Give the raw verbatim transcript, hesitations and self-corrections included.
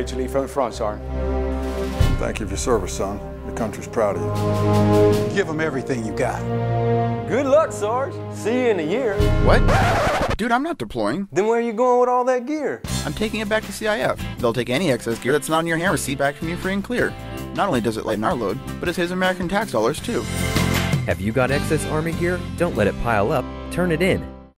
way to leave home front, Sergeant. Thank you for your service, son. The country's proud of you. Give them everything you got. Good luck, Sarge. See you in a year. What? Dude, I'm not deploying. Then where are you going with all that gear? I'm taking it back to C I F. They'll take any excess gear that's not in your hand receipt back from you free and clear. Not only does it lighten our load, but it saves American tax dollars too. Have you got excess Army gear? Don't let it pile up. Turn it in.